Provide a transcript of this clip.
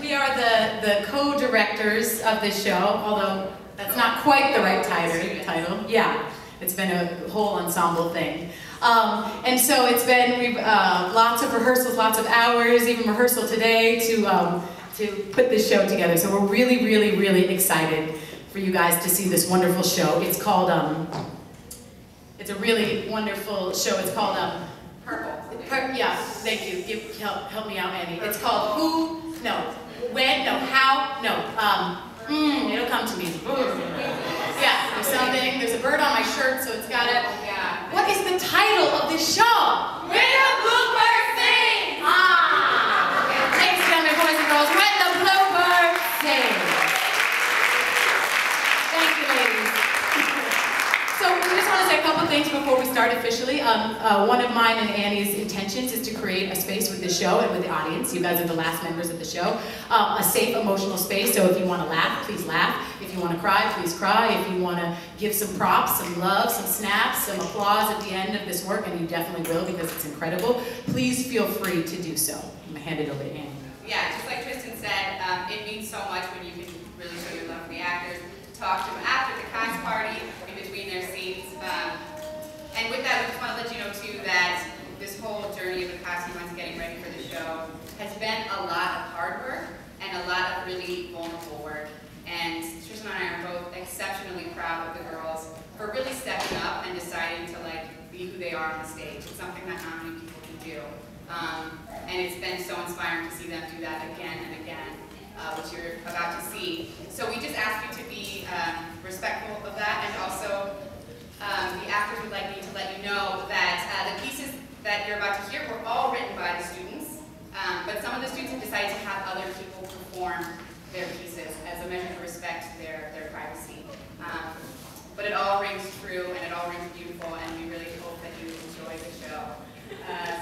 We are the co-directors of this show, although that's not quite the right title. Yeah, it's been a whole ensemble thing. And so it's been, we've lots of rehearsals, lots of hours, even rehearsal today to put this show together. So we're really, really, really excited for you guys to see this wonderful show. It's called, it's a really wonderful show. It's called Purple. Yeah, thank you. Help me out, Annie. It's called Who? No. When? No. How? No. It'll come to me. Yeah, there's something. There's a bird on my shirt, so it's got it. Yeah. What is the title of this show? When the Bluebird Sings! Ah! Ladies and gentlemen, boys and girls, When the Bluebird Sings! Thank you, ladies. So we just want to say a couple things before we start officially. One of mine and Annie's intentions is to create a space with the show and with the audience. You guys are the last members of the show. A safe emotional space, so if you want to laugh, please laugh. If you want to cry, please cry. If you want to give some props, some love, some snaps, some applause at the end of this work, and you definitely will because it's incredible, please feel free to do so. I'm going to hand it over to Annie. Yeah, just like Tristan said, it means so much when you can really show your love for the actors, talk to them after the cast party, in between their scenes. And with that, I just want to let you know, too, that this whole journey of the past few months getting ready for the show has been a lot of hard work and a lot of really vulnerable work. And Tristan and I are both exceptionally proud of the girls for really stepping up and deciding to be who they are on the stage. It's something that not many people can do. And it's been so inspiring to see them do that again and again, which you're about to see. So we just ask you to be respectful of that, and also the actors would like me to let you know that the pieces that you're about to hear were all written by the students, but some of the students have decided to have other people perform their pieces as a measure of respect to their privacy. But it all rings true and it all rings beautiful, and we really hope that you enjoy the show.